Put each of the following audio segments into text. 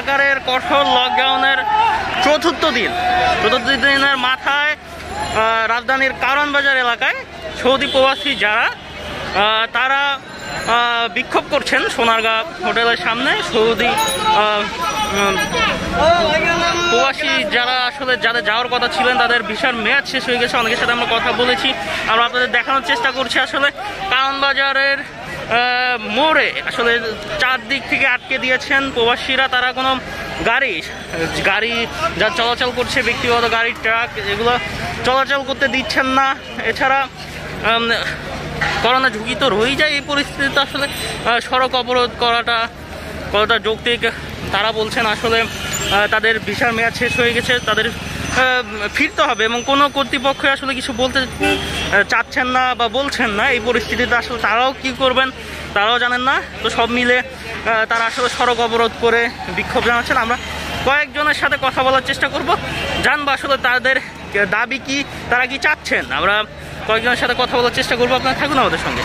সরকারের কঠোর লকডাউনের চতুর্থ দিনের মাথায় রাজধানীর কারওয়ান বাজার এলাকায় সৌদি প্রবাসী যারা তারা বিক্ষোভ করছেন সোনারগাঁ হোটেলের সামনে। সৌদি প্রবাসী যারা আসলে যাদের যাওয়ার কথা ছিলেন তাদের ভিসার মেয়াদ শেষ হয়ে গেছে, অনেকের সাথে আমরা কথা বলেছি। আমরা আপনাদের দেখানোর চেষ্টা করছি আসলে কারওয়ান বাজারের মোড়ে আসলে চারদিক থেকে আটকে দিয়েছেন প্রবাসীরা, তারা কোনো গাড়ি যা চলাচল করছে, ব্যক্তিগত গাড়ি, ট্রাক এগুলো চলাচল করতে দিচ্ছেন না। এছাড়া করোনা ঝুঁকি তো রয়ে যায়, এই পরিস্থিতিতে আসলে সড়ক অবরোধ করাটা কতটা যৌক্তিক। তারা বলছেন আসলে তাদের ভিসার মেয়াদ শেষ হয়ে গেছে, তাদের ফিরতে হবে এবং কোনো কর্তৃপক্ষ আসলে কিছু বলতে চাচ্ছেন না বা বলছেন না। এই পরিস্থিতিতে আসলে তারাও কি করবেন তারাও জানেন না। তো সব মিলে তারা আসলে সড়ক অবরোধ করে বিক্ষোভ জানাচ্ছেন। আমরা কয়েকজনের সাথে কথা বলার চেষ্টা করব, জানবো আসলে তাদের দাবি কি, তারা কি চাচ্ছেন। আমরা কয়েকজনের সাথে কথা বলার চেষ্টা করবো, আপনারা থাকুন আমাদের সঙ্গে।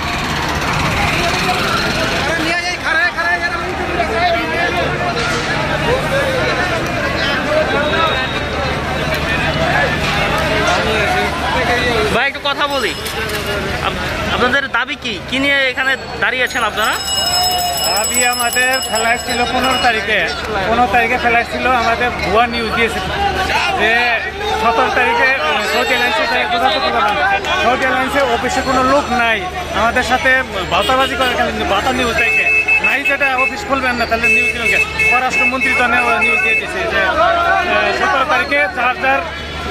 ভাই একটু কথা বলি, আপনাদের দাবি কি, কি নিয়ে এখানে দাঁড়িয়েছেন আপনারা? দাবি আমাদের ফ্লাইট ছিল 15 তারিখে ফ্লাইট ছিল। আমাদের ভুয়া নিউজ দিয়েছে যে 17 তারিখে সৌদি এয়ারলাইন্সে অফিসে কোনো লোক নাই, আমাদের সাথে ভাতাবাজি করে ভাতা নিউজ দেখে নাই, যেটা অফিস খুলবেন না তাহলে নিউজ দিন। পররাষ্ট্রমন্ত্রী তো নিউজ দিয়ে দিয়েছে যে 17 তারিখে 4,000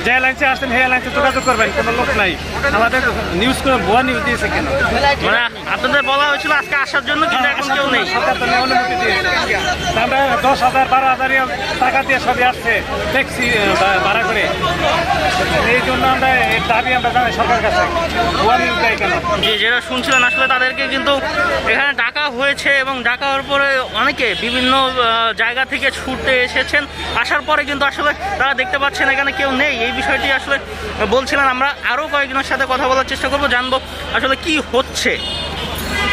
যে এয়ারলাইন্সে আসছেন সেই এয়ারলাইন্সে যোগাযোগ করবেন, কোনো লোক নাই। আমাদের নিউজ করে ভুয়া নিউজ দিয়েছে কেন? মানে আপনাদের বলা হয়েছিল আজকে আসার জন্য, কিন্তু এখন কেউ নেই। সরকার তো অনুমতি দিয়েছে, আমরা 10,000-12,000 টাকা দিয়ে সবই আসছে ট্যাক্সি ভাড়া করে। এই জন্য আমরা দাবি আমরা জানি সরকারের কাছে ভুয়া নিউজ দেয় কেন? যেটা শুনছিলেন আসলে তাদেরকে কিন্তু এখানে ডাকা হয়েছে এবং ডাকা হওয়ার পরে অনেকে বিভিন্ন জায়গা থেকে ছুটে এসেছেন। আসার পরে কিন্তু আসলে তারা দেখতে পাচ্ছেন এখানে কেউ নেই। এই বিষয়টি আসলে বলছিলেন। আমরা আরও কয়েকজনের সাথে কথা বলার চেষ্টা করব, জানবো আসলে কি হচ্ছে।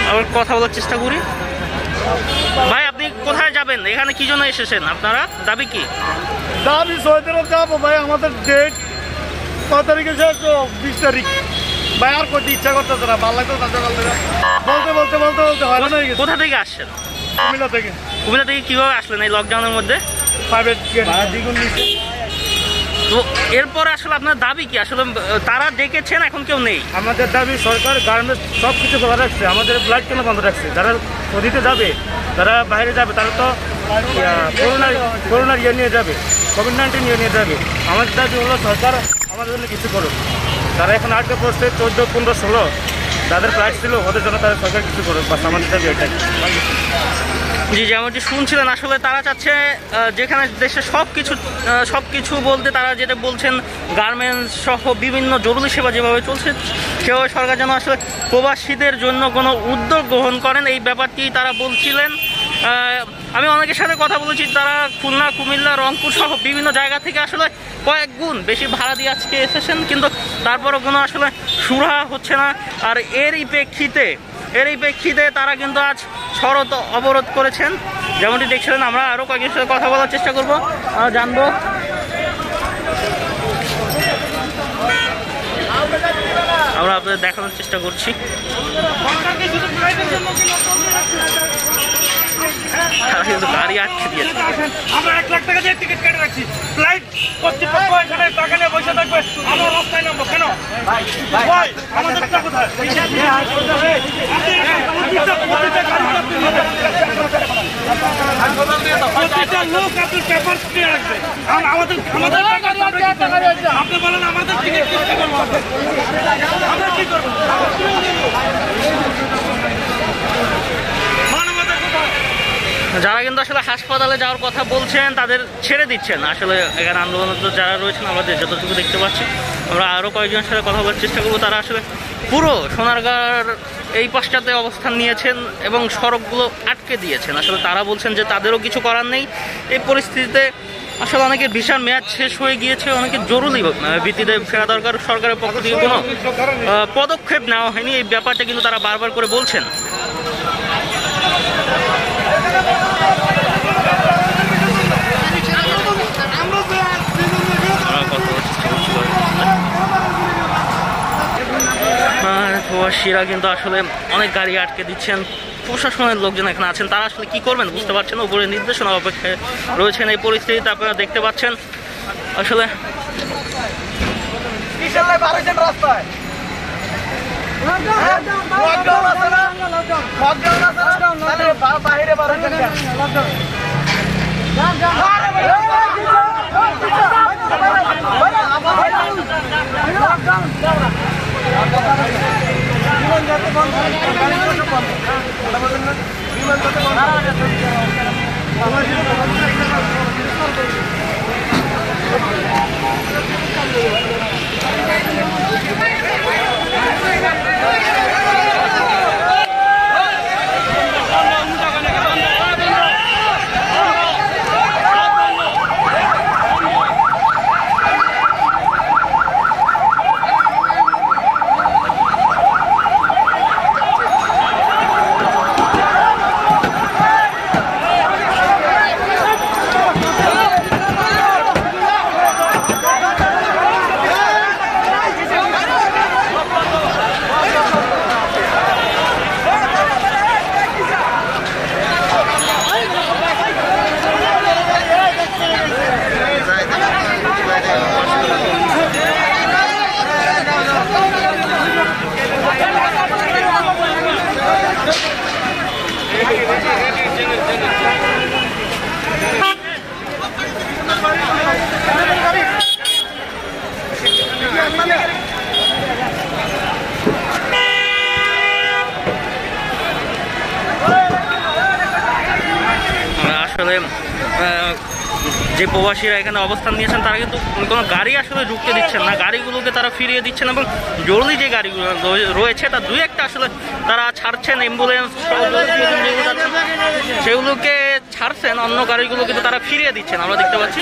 আবার কথা বলার চেষ্টা করি। ভাই আপনি কোথায় যাবেন, এখানে কি জন্য এসেছেন, আপনারা দাবি কি? দাবি সৌদিরও যাবো ভাই, আমাদের ডেট 5 তারিখে শেষ, 20 তারিখ। ভাই আর করতে ইচ্ছা করতেছে না, ভালো লাগতো বলতে বলতে বলতে বলতে হয় না। কোথা থেকে আসছেন? কুমিল্লা থেকে। কীভাবে আসলেন এই লকডাউনের মধ্যে? প্রাইভেট দ্বিগুণ। তো এরপরে আসলে আপনার দাবি কি? আসলে তারা ডেকেছেন, এখন কেউ নেই। আমাদের দাবি সরকার গার্মেন্টস সব কিছু খোলা রাখছে, আমাদের ফ্লাইট কেন বন্ধ রাখছে? যারা নদীতে যাবে, যারা বাইরে যাবে, তারা তো করোনার ইয়ে নিয়ে যাবে, COVID-19 ইয়ে নিয়ে যাবে। আমাদের দাবি হলো সরকার আমাদের জন্য কিছু করুক। তারা এখন আটকে পড়ছে 14, 15, 16, তাদের ফ্লাইট ছিল, ওদের জন্য তাদের সরকার কিছু করুক। বাস আমাদের দাবি এটাই। জি, যেমনটি শুনছিলেন আসলে তারা চাচ্ছে যেখানে দেশে সব কিছু বলতে তারা যেটা বলছেন গার্মেন্টস সহ বিভিন্ন জরুরি সেবা যেভাবে চলছে সেভাবে সরকার যেন আসলে প্রবাসীদের জন্য কোনো উদ্যোগ গ্রহণ করেন, এই ব্যাপারটি তারা বলছিলেন। আমি অনেকের সাথে কথা বলেছি, তারা খুলনা, কুমিল্লা, রংপুর সহ বিভিন্ন জায়গা থেকে আসলে কয়েক গুণ বেশি ভাড়া দিয়ে আজকে এসেছেন, কিন্তু তারপরও কোনো আসলে সুরাহা হচ্ছে না। আর এরই প্রেক্ষিতে তারা কিন্তু আজ সড়ক অবরোধ করেছেন, যেমনটি দেখছিলেন। আমরা আরও কয়েকজনের সাথে কথা বলার চেষ্টা করবো, জানবো। আমরা আপনাদের দেখানোর চেষ্টা করছি। তারা কিন্তু গাড়ি আটকে দিয়েছে। আমরা 1,00,000 টাকা দিয়ে টিকিট কেটে রাখছি, ফ্লাইট কর্তৃপক্ষ এখানে বাগানে বসে থাকবে, আমরা রাস্তায় নামবো কেন? আমাদের কোথায় লোক আপনার পেপার দিয়ে রাখবে? আমাদের আপনি বলেন আমাদের টিকিট কি করবো, আমরা কি করবো? যারা কিন্তু আসলে হাসপাতালে যাওয়ার কথা বলছেন তাদের ছেড়ে দিচ্ছেন। আসলে এখানে আন্দোলনরত যারা রয়েছেন আমাদের যতটুকু দেখতে পাচ্ছি, আমরা আরও কয়েকজনের সাথে কথা বলার চেষ্টা করবো। তারা আসলে পুরো সোনারগাঁর এই পাশটাতে অবস্থান নিয়েছেন এবং সড়কগুলো আটকে দিয়েছেন। আসলে তারা বলছেন যে তাদেরও কিছু করার নেই। এই পরিস্থিতিতে আসলে অনেকের ভিসার মেয়াদ শেষ হয়ে গিয়েছে, অনেকে জরুরি ভিত্তিতে ফেরা দরকার, সরকারের পক্ষ থেকে কোনো পদক্ষেপ নেওয়া হয়নি। এই ব্যাপারটা কিন্তু তারা বারবার করে বলছেন। পুলিশরা কিন্তু আসলে অনেক গাড়ি আটকে দিচ্ছেন, প্রশাসনের লোকজন এখানে আছেন, তারা আসলে কী করবেন বুঝতে পারছেন না, উপরের নির্দেশনা অপেক্ষায় রয়েছেন। এই পরিস্থিতিতে আপনারা দেখতে পাচ্ছেন আসলে আসলে যে প্রবাসীরা এখানে অবস্থান নিয়েছেন তারা কিন্তু কোনো গাড়ি আসলে ঢুকতে দিচ্ছেন না, গাড়িগুলোকে তারা ফিরিয়ে দিচ্ছেন এবং জরুরি যে গাড়িগুলো রয়েছে তা দুই একটা আসলে তারা ছাড়ছেন, অ্যাম্বুলেন্স সেগুলোকে ছাড়ছেন, অন্য গাড়িগুলো কিন্তু তারা ফিরিয়ে দিচ্ছেন। আমরা দেখতে পাচ্ছি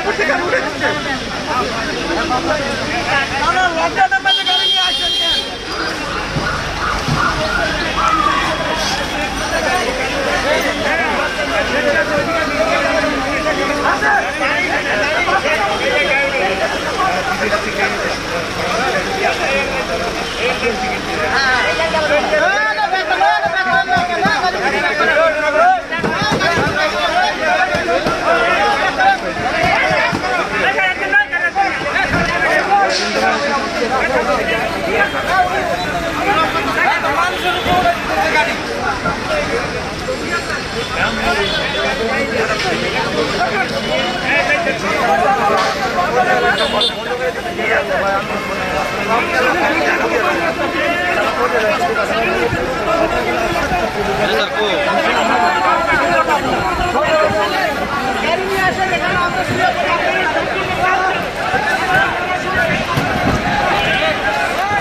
উপর থেকে উঠে দিচ্ছে।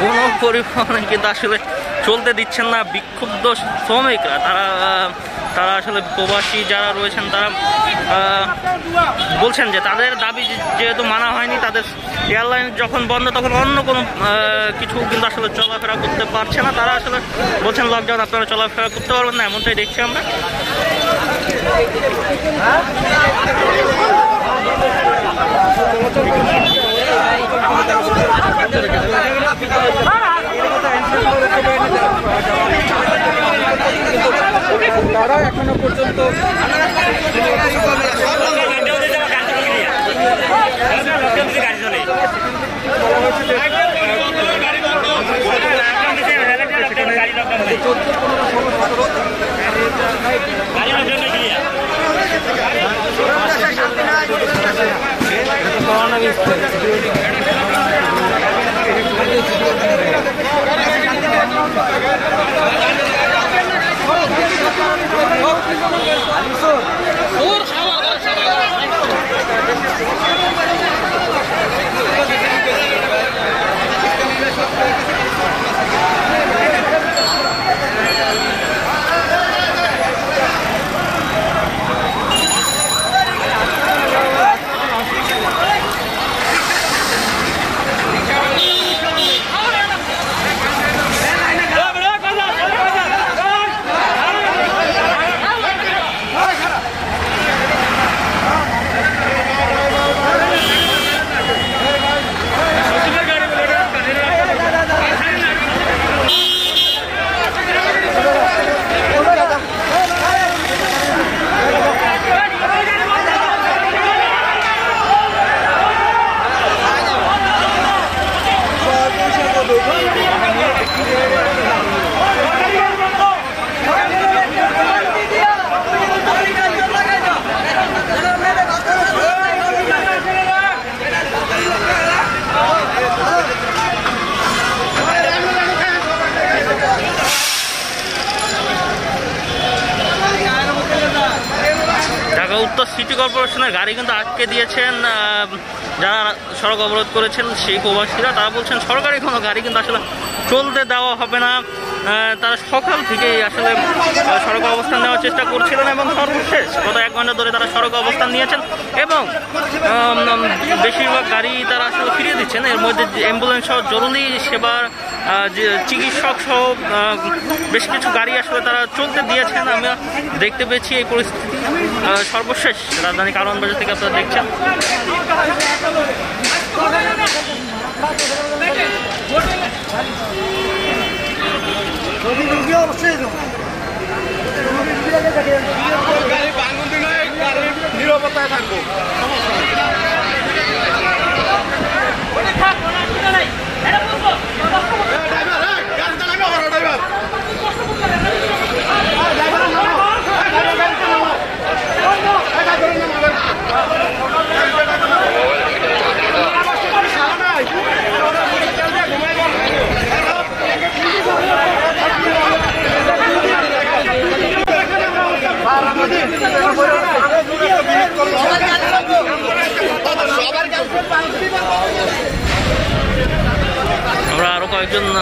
কোনো পরিবহনে কিন্তু আসলে চলতে দিচ্ছেন না বিক্ষুব্ধ শ্রমিকরা, তারা আসলে প্রবাসী যারা রয়েছেন তারা বলছেন যে তাদের দাবি যেহেতু মানা হয়নি, তাদের এয়ারলাইন যখন বন্ধ তখন অন্য কোনো কিছু কিন্তু আসলে চলাফেরা করতে পারছে না, তারা আসলে বলছেন লকডাউন আপনারা চলাফেরা করতে পারবেন না, এমনটাই দেখছি আমরা। তারা এখনো পর্যন্ত उत्तर सिटी करपोरेशनर गाड़ी क्योंकि आटके दिए जरा सड़क अवरोध कर प्रवसा ता सरकारी को गाड़ी क्योंकि आसले चलते देवा है ना ता सकाल सड़क अवस्थान देवार चेष्टा कर सर्वशेष गत एक घंटा धरे ता सड़क अवस्थान नहीं बेशिरभाग गाड़ी ता फिरिए दिच्छेन एर मध्य एम्बुलेंस सह जरूरी सेवा चिकित्सक सह बेश किछु गाड़ी आसले तारा चलते दिए आमरा देखते पेयेछि एई परिस्थिति सर्वशेष राजधानी কারওয়ান বাজার थेके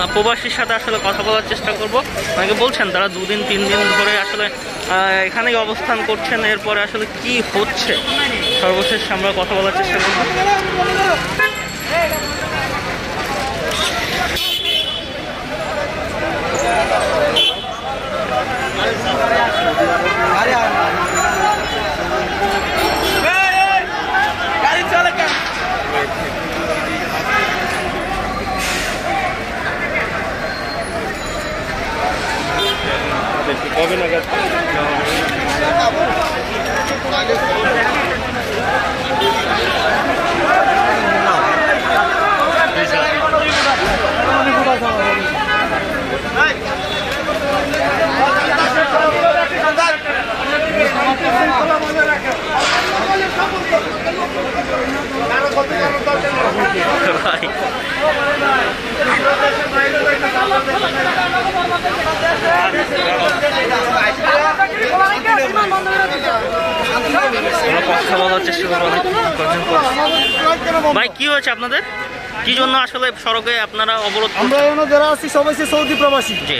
आपनारा প্রবাসীর সাথে আসলে কথা বলার চেষ্টা করব। অনেকে বলছেন তারা দুদিন তিন দিন ধরে আসলে এখানেই অবস্থান করছেন, এরপরে আসলে কি হচ্ছে সর্বশেষ আমরা কথা বলার চেষ্টা করব। ভাই কি হয়েছে আপনাদের, কি জন্য আসলে সড়কে আপনারা অবরোধ? আমরা এখানে যারা আছি সবাই সৌদি প্রবাসী। জি,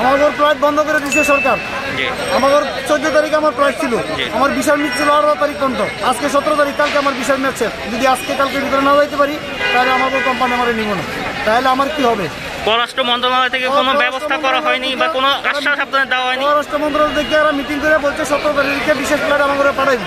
আমাদের ফ্লাইট বন্ধ করে দিয়েছে সরকার। জি, আমাদের 14 তারিখে আমার ফ্লাইট ছিল, আমার ভিসার ম্যাচ ছিল 18 তারিখ পর্যন্ত, আজকে 17 তারিখ, কালকে আমার ভিসার ম্যাচ আছে। যদি আজকে কালকে ভিতরে না যাইতে পারি তাহলে আমাদের কোম্পানি আমারে নিব না, তাহলে আমার কি হবে? পররাষ্ট্র মন্ত্রণালয় থেকে কোনো ব্যবস্থা করা হয়নি বা কোনো আশ্বাস আপনাদের দেওয়া হয়নি? পররাষ্ট্র মন্ত্রণালয় থেকে আমরা মিটিং করে বলছে 17 তারিখে বিশেষ ফ্লাইট আমাদের পাঠাই।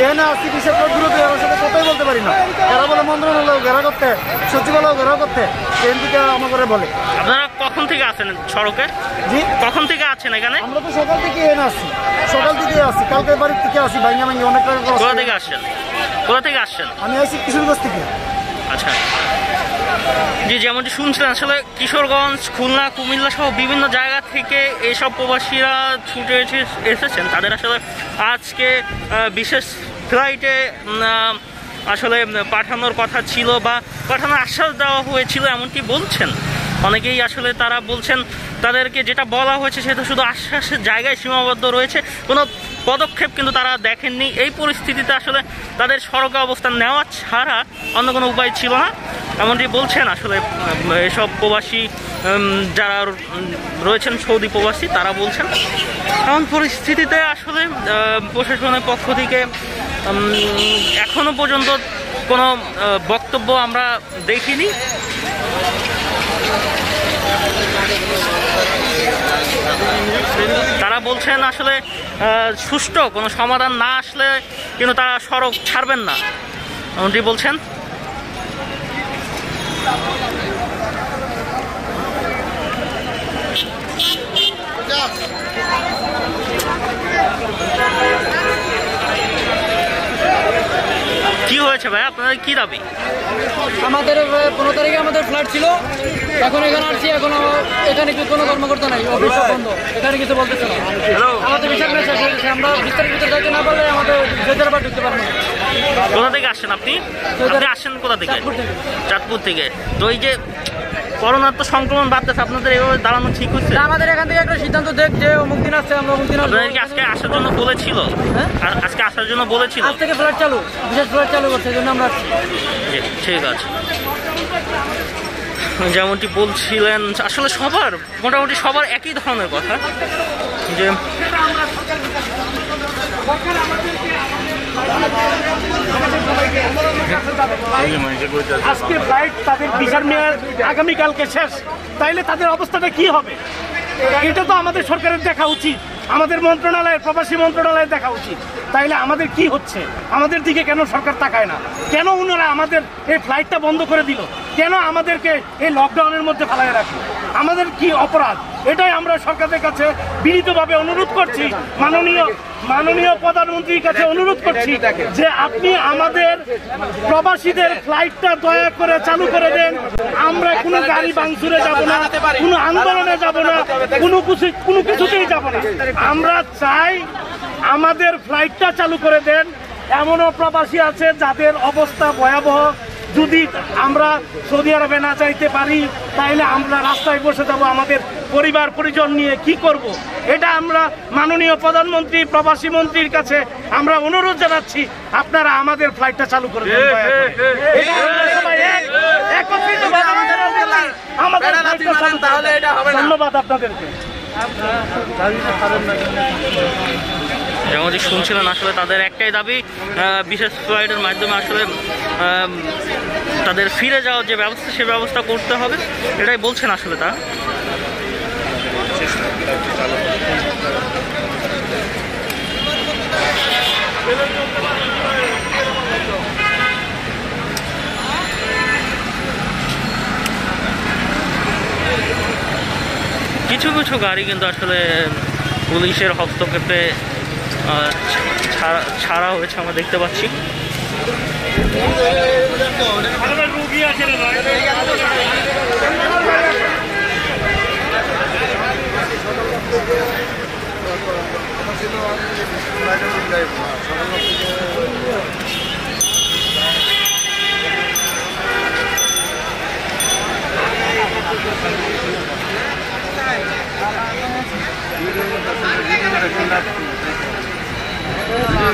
এখানে আসি বিশেষ ফ্লাইট গুলো এর সাথে কথাই বলতে পারি না, এরা বলে মন্ত্রণালয় ঘেরা করতে, সচিবালয় ঘেরা করতে, ট্রেন থেকে আমাদের বলে। আপনারা কখন থেকে আছেন সড়কে? জি, কখন থেকে আছেন এখানে? আমরা তো সকাল থেকে এখানে আছি, সকাল থেকে আছি, কালকে বাড়ি থেকে আসি, ভাঙা ভাঙি অনেক টাকা খরচ। কোথা থেকে আসছেন? আমি আসি কিশোরগঞ্জ থেকে। আচ্ছা জি, যেমনটি শুনছিলেন আসলে কিশোরগঞ্জ, খুলনা, কুমিল্লা সহ বিভিন্ন জায়গা থেকে এইসব প্রবাসীরা ছুটে এসেছেন। তাদের আসলে আজকে বিশেষ ফ্লাইটে আসলে পাঠানোর কথা ছিল বা পাঠানোর আশ্বাস দেওয়া হয়েছিল এমনটি বলছেন অনেকেই। আসলে তারা বলছেন তাদেরকে যেটা বলা হয়েছে সেটা শুধু আশ্বাসের জায়গায় সীমাবদ্ধ রয়েছে, কোনো পদক্ষেপ কিন্তু তারা দেখেননি। এই পরিস্থিতিতে আসলে তাদের সড়কে অবস্থান নেওয়া ছাড়া অন্য কোনো উপায় ছিল না এমনটি বলছেন আসলে এসব প্রবাসী যারা রয়েছেন, সৌদি প্রবাসী, তারা বলছেন। এমন পরিস্থিতিতে আসলে প্রশাসনের পক্ষ থেকে এখনো পর্যন্ত কোনো বক্তব্য আমরা দেখিনি। তারা বলছেন আসলে সুষ্ঠু কোনো সমাধান না আসলে কিন্তু তারা সড়ক ছাড়বেন না এমনটি বলছেন। কি হয়েছে ভাই, আপনাদের কি দাবি? আমাদের 15 তারিখে আমাদের ফ্লাইট ছিল, এখন এখানে আসছি, এখন এখানে কি কোনো কর্মকর্তা নাই, অফিস বন্ধ, এখানে কিছু বলতেছে না। আমাদের বিশাল মেসেজ, আমরা বিস্তারিত ভিতরে যাইতে না পারলে আমাদের জেদারবার ঢুকতে পারবো না। কোথা থেকে আসেন আপনি? আসেন কোথা থেকে? চাঁদপুর থেকে। তো এই যে করোনার তো সংক্রমণ বাড়তেছে, আপনাদের এভাবে দাঁড়ানো ঠিক হচ্ছে? আমাদের এখান থেকে একটা সিদ্ধান্ত দেখ যে অমুক দিন আসছে, আমরা অমুক দিন আসবো। আজকে আসার জন্য বলেছিল, আজকে আসার জন্য বলেছিল, আজ থেকে ফ্লাইট চালু, বিশেষ ফ্লাইট চালু করছে, এই জন্য আমরা আসছি। ঠিক আছে, যেমনটি বলছিলেন আসলে সবার, মোটামুটি সবার একই ধরনের কথা যে আজকে ফ্লাইট তাদের ভিসার মেয়াদ আগামীকালকে শেষ, তাইলে তাদের অবস্থাটা কি হবে? এটা তো আমাদের সরকারের দেখা উচিত, আমাদের মন্ত্রণালয়ের, প্রবাসী মন্ত্রণালয়ের দেখা উচিত। তাইলে আমাদের কি হচ্ছে, আমাদের দিকে কেন সরকার তাকায় না? কেন ওনারা আমাদের এই ফ্লাইটটা বন্ধ করে দিল? কেন আমাদেরকে এই লকডাউনের মধ্যে ফেলায় রাখলো? আমাদের কি অপরাধ? এটাই আমরা সরকারের কাছে বিনীতভাবে অনুরোধ করছি, মাননীয় প্রধানমন্ত্রীর কাছে অনুরোধ করছি যে আপনি আমাদের প্রবাসীদের ফ্লাইটটা দয়া করে চালু করে দেন। আমরা কোনো গাড়ি ভাঙচুরে যাব না, কোনো আন্দোলনে যাব না, কোনো কিছুতেই যাব না। আমরা চাই আমাদের ফ্লাইটটা চালু করে দেন। এমনও প্রবাসী আছে যাদের অবস্থা ভয়াবহ, যদি আমরা সৌদি আরবে না যাইতে পারি তাহলে আমরা রাস্তায় বসে যাবো, আমাদের পরিবার পরিজন নিয়ে কি করব। এটা আমরা মাননীয় প্রধানমন্ত্রী, প্রবাসী মন্ত্রীর কাছে আমরা অনুরোধ জানাচ্ছি, আপনারা আমাদের ফ্লাইটটা চালু করে দেন। ধন্যবাদ আপনাদেরকে। যেমনটি শুনছিলেন আসলে তাদের একটাই দাবি, বিশেষ ফ্লাইটের মাধ্যমে আসলে তাদের ফিরে যাওয়ার যে ব্যবস্থা, সে ব্যবস্থা করতে হবে, এটাই বলছেন আসলে তা। কিছু কিছু গাড়ি কিন্তু আসলে পুলিশের হস্তক্ষেপে ছাড়া হয়েছে আমরা দেখতে পাচ্ছি।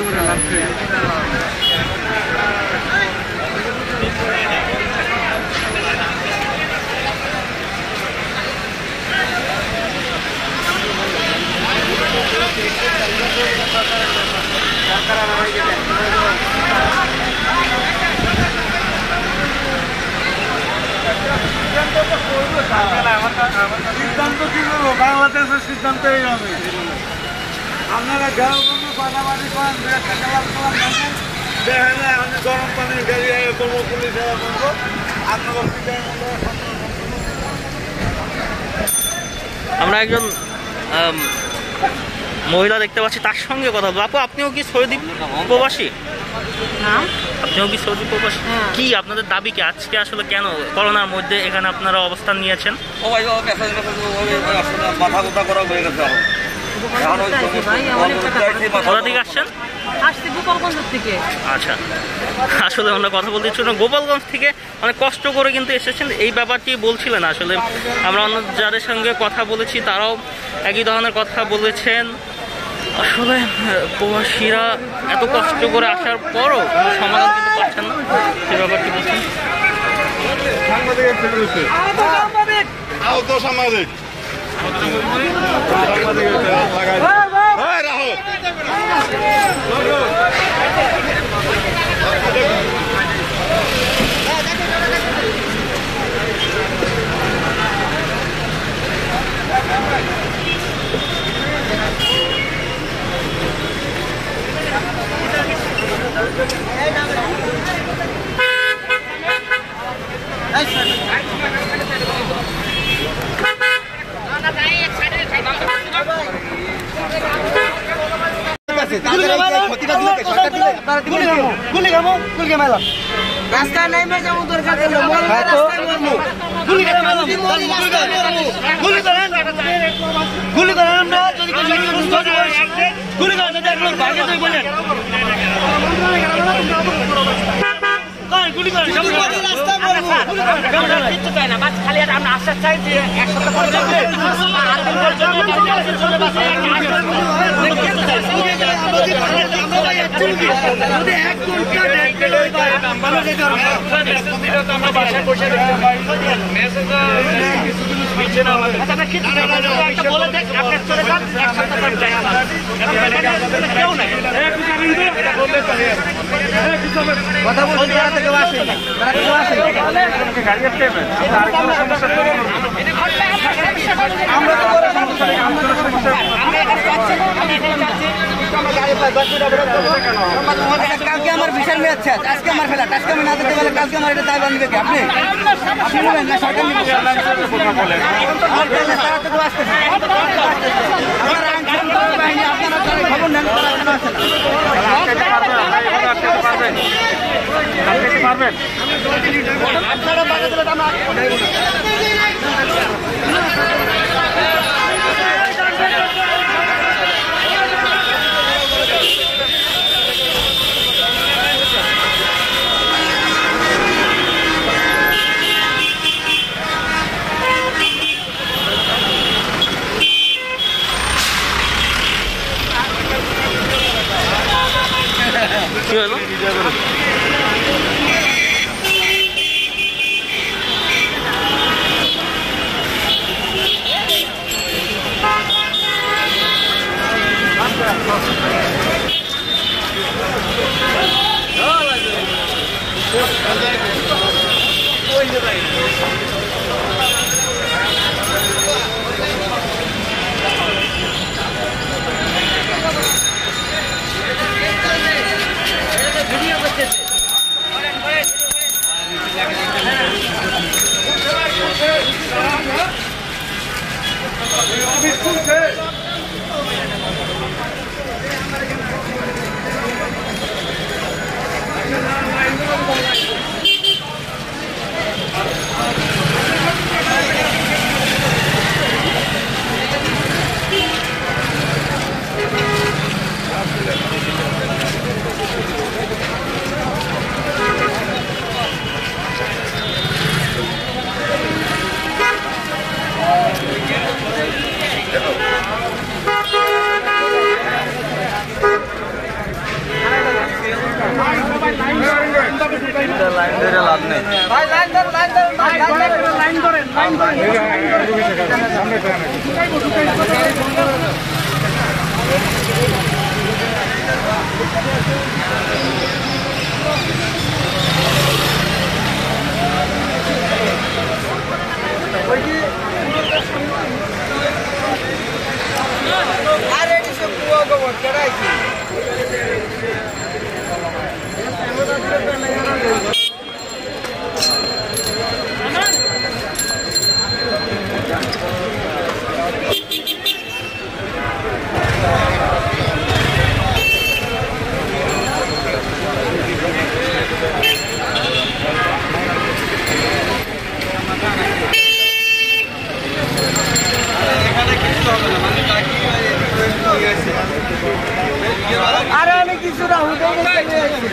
সিদ্ধান্ত কিন্তু বাংলাদেশের সিদ্ধান্তই হবে। আপনারা গরম পানি গাড়ি পুলিশ আমরা একজন মহিলা দেখতে পাচ্ছি, তার সঙ্গে কথা বলবো। আপু, আপনিও কি সৌদি প্রবাসী? আপনিও কি সৌদি প্রবাসী? কি আপনাদের দাবি কি আজকে? আসলে কেন করোনার মধ্যে এখানে আপনারা অবস্থান নিয়েছেন? কোথা থেকে আসছেন? আসছে গোপালগঞ্জ থেকে। আচ্ছা, আসলে আমরা কথা বলতে চাই গোপালগঞ্জ থেকে অনেক কষ্ট করে কিন্তু এসেছেন, এই ব্যাপারটি বলছিলেন। আসলে আমরা অন্য যাদের সঙ্গে কথা বলেছি তারাও একই ধরনের কথা বলেছেন। আসলে প্রবাসীরা এত কষ্ট করে আসার পরও কোনো সমাধান কিন্তু পাচ্ছেন না, সে ব্যাপারটি বলছেন।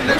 देखार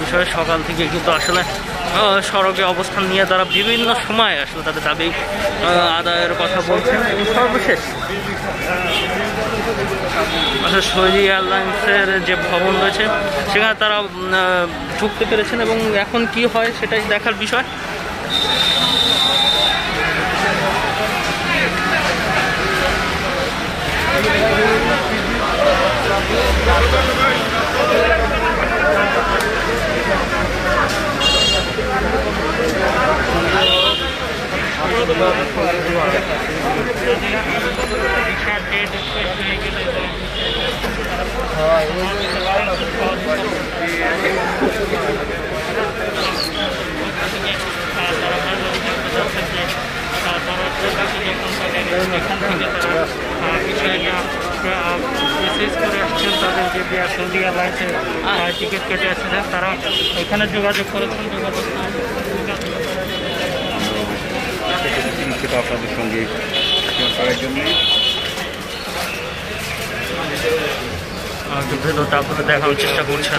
विषय सकाल সড়কে অবস্থান নিয়ে তারা বিভিন্ন সময়ে আসলে তাদের দাবি আদায়ের কথা বলছেন। এবং সর্বশেষ সৌদি এয়ারলাইন্সের যে ভবন রয়েছে সেখানে তারা ঢুকতে পেরেছেন এবং এখন কি হয় সেটাই দেখার বিষয়। বিশেষ করে আসছেন তাদের যে সৌদি এয়ারলাইন্সে টিকিট কেটে আসছিলেন তারা এখানে যোগাযোগ করেছেন। যোগাযোগ আপনাদের সঙ্গে করার জন্য ভিডিওটা আপনাদের দেখানোর চেষ্টা করছি।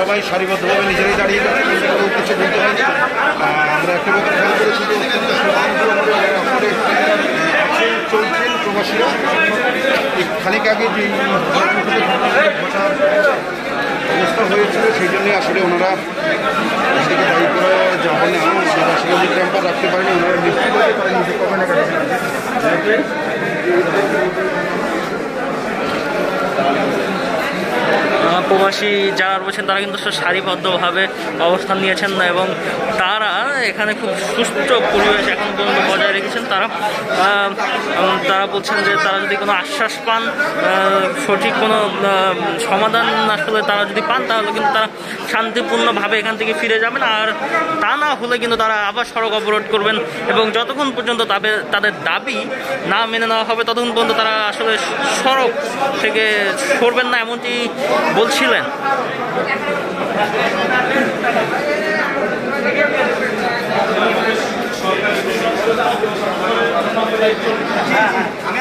সবাই সারিবদ্ধভাবে নিজেরাই দাঁড়িয়ে কিছু বলতে হয়। আমরা একটা খেয়াল করেছি চলছেন প্রবাসীরা। খানিক আগে যে অবস্থা হয়েছিল সেই জন্যে আসলে ওনারা নিজেকে দায়ী করে যাবে না, ওনারা আসলে যে ক্যাম্পার রাখতে পারেনি, ওনারা নিশ্চিত হয়ে তারা নিজে কবে না কাটে। প্রবাসী যারা রয়েছেন তারা কিন্তু সারিবদ্ধভাবে অবস্থান নিয়েছেন না এবং তারা এখানে খুব সুষ্ঠু পরিবেশ এখন পর্যন্ত বজায় রেখেছেন। তারা বলছেন যে তারা যদি কোনো আশ্বাস পান, সঠিক কোনো সমাধান আসলে তারা যদি পান তাহলে কিন্তু তারা শান্তিপূর্ণভাবে এখান থেকে ফিরে যাবেন, আর তা না হলে কিন্তু তারা আবার সড়ক অবরোধ করবেন এবং যতক্ষণ পর্যন্ত তাদের দাবি না মেনে নেওয়া হবে ততক্ষণ পর্যন্ত তারা আসলে সড়ক থেকে সরবেন না এমনটি বলছিলেন। আমি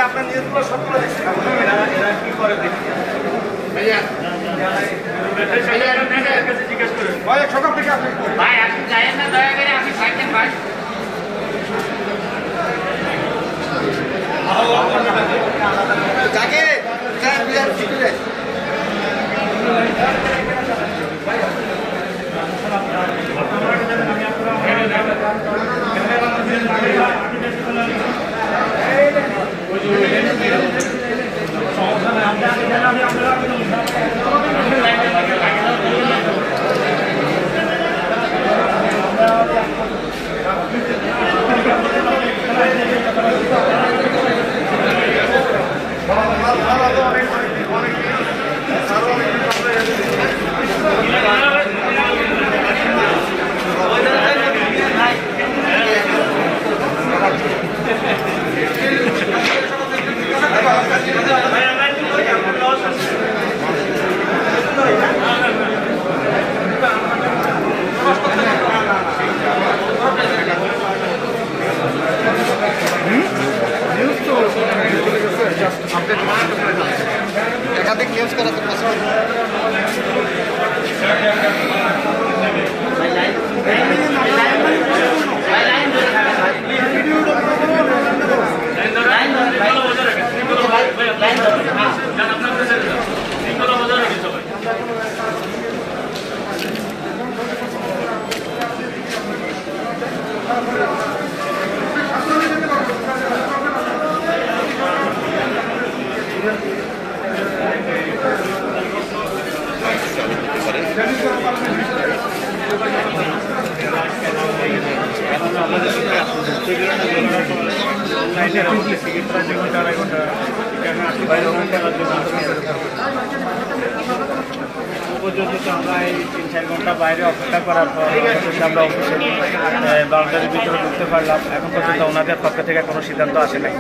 আপনার নিউজগুলো সবগুলো দেখছি, এরা কি করে দেখি জিজ্ঞেস করেন। ভাই আপনি যাইয়েন না দয়া করে, আমি থাকেন ভাই। উপযুক্ত আমরা এই 3-4 ঘন্টা বাইরে অপেক্ষা করার পর আমরা অফিসের বাউন্ডারির ভিতরে ঢুকতে পারলাম। এখন পর্যন্ত ওনাদের পক্ষ থেকে কোনো সিদ্ধান্ত আসে নাই।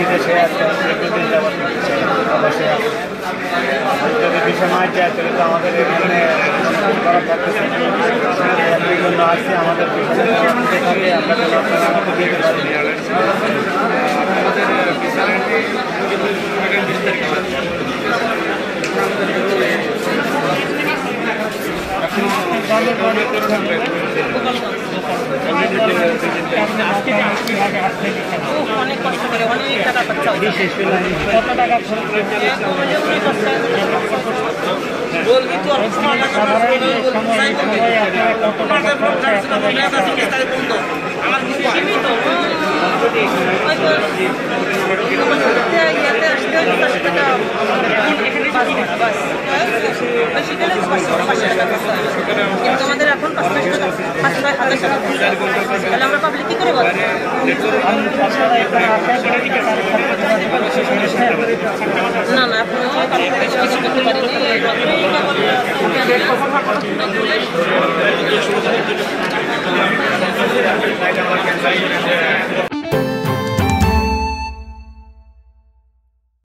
विदेश যদি বিষয় না যায় তাহলে তো আমাদের এখানে করা থাকতেছে। এই জন্য আসছে আমাদের বিষয় থেকে আমরা আপনাদের দিতে পারি। আমাদের বিস্তারিত ना